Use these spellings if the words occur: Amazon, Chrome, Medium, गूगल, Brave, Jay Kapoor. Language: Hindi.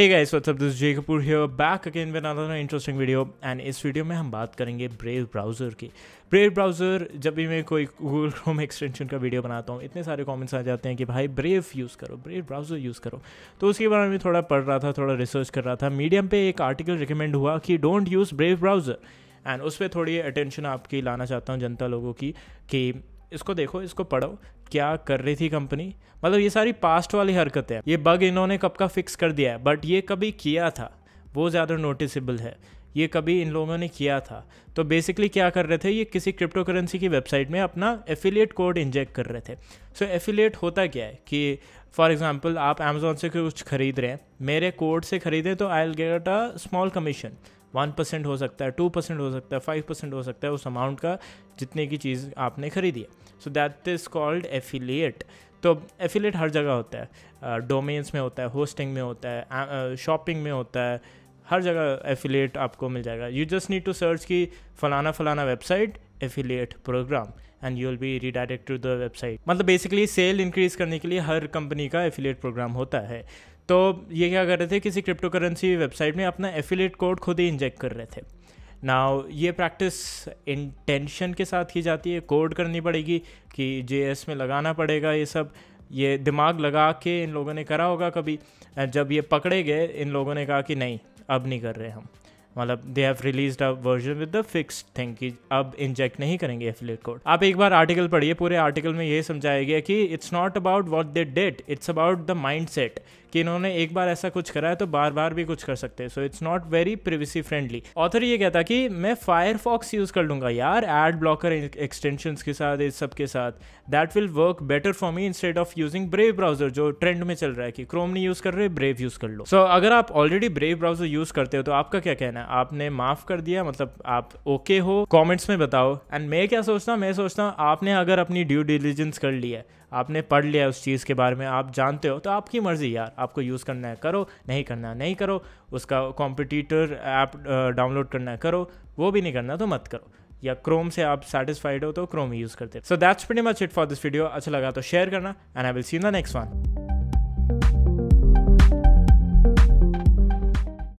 Hey guys, what's up? This is Jay Kapoor here, back again with another interesting video. And इस वीडियो में हम बात करेंगे ब्रेव ब्राउज़र की। ब्रेव ब्राउज़र, जब भी मैं कोई गूगल क्रोम एक्सटेंशन का वीडियो बनाता हूँ, इतने सारे कमेंट्स आ जाते हैं कि भाई ब्रेव यूज़ करो, ब्रेव ब्राउज़र यूज़ करो। तो उसके बारे में थोड़ा पढ़ रहा था, थोड़ा रिसर्च कर रहा था। मीडियम पे एक आर्टिकल रिकमेंड हुआ कि don't use Brave browser, and उस पर थोड़ी अटेंशन आपकी लाना चाहता हूँ जनता लोगों की, कि इसको देखो, इसको पढ़ो, क्या कर रही थी कंपनी। मतलब ये सारी पास्ट वाली हरकतें हैं, ये बग इन्होंने कब का फिक्स कर दिया है, बट ये कभी किया था वो ज़्यादा नोटिसेबल है, ये कभी इन लोगों ने किया था। तो बेसिकली क्या कर रहे थे, ये किसी क्रिप्टो करेंसी की वेबसाइट में अपना एफिलिएट कोड इंजेक्ट कर रहे थे। सो एफिलिएट होता क्या है कि फॉर एग्जांपल आप अमेजोन से कुछ खरीद रहे हैं, मेरे कोड से खरीदें तो I will get a small commission, 1% हो सकता है, 2% हो सकता है, 5% हो सकता है उस अमाउंट का जितने की चीज़ आपने खरीदी है। So that is called affiliate. तो एफिलिएट हर जगह होता है, डोमेन्स में होता है, होस्टिंग में होता है, शॉपिंग में होता है, हर जगह एफिलिएट आपको मिल जाएगा। You just need to search कि फलाना फलाना website affiliate program, and you will be redirect to the website. मतलब बेसिकली सेल इंक्रीज़ करने के लिए हर कंपनी का एफिलिएट प्रोग्राम होता है। तो ये क्या कर रहे थे, किसी क्रिप्टो करेंसी वेबसाइट में अपना एफिलिएट कोड खुद ही इंजेक्ट कर रहे थे। नाउ ये प्रैक्टिस इंटेंशन के साथ की जाती है, कोड करनी पड़ेगी कि जेएस में लगाना पड़ेगा, ये सब ये दिमाग लगा के इन लोगों ने करा होगा कभी। जब ये पकड़े गए, इन लोगों ने कहा कि नहीं, अब नहीं कर रहे हम। मतलब they have released a version with the fixed thing कि अब इंजेक्ट नहीं करेंगे एफिलिएट कोड। आप एक बार आर्टिकल पढ़िए, पूरे आर्टिकल में ये समझाया गया कि it's not about what they did, it's about the mindset, कि इन्होंने एक बार ऐसा कुछ करा है तो बार बार भी कुछ कर सकते हैं। So it's not very privacy friendly. Author ये कहता कि मैं फायरफॉक्स यूज़ कर लूँगा यार, एड ब्लॉकर एक्सटेंशंस के साथ, इस सब के साथ, that will work better for me instead of using Brave browser, जो ट्रेंड में चल रहा है कि क्रोम नहीं यूज़ कर रहे, ब्रेव यूज़ कर लो। सो अगर आप ऑलरेडी ब्रेव ब्राउज़र यूज़ करते हो तो आपका क्या कहना है, आपने माफ़ कर दिया, मतलब आप ओके हो? कॉमेंट्स में बताओ। एंड मैं क्या सोचता हूँ, मैं सोचता हूँ आपने अगर अपनी ड्यू डिलिजेंस कर ली है, आपने पढ़ लिया उस चीज़ के बारे में, आप जानते हो, तो आपकी मर्ज़ी यार, आपको यूज़ करना है करो, नहीं करना है नहीं करो, उसका कॉम्पिटिटर ऐप डाउनलोड करना है करो, वो भी नहीं करना तो मत करो, या क्रोम से आप सेटिस्फाइड हो तो क्रोम ही यूज़ करते। So that's pretty much it for this video. अच्छा लगा तो शेयर करना, and I will see you in the next one.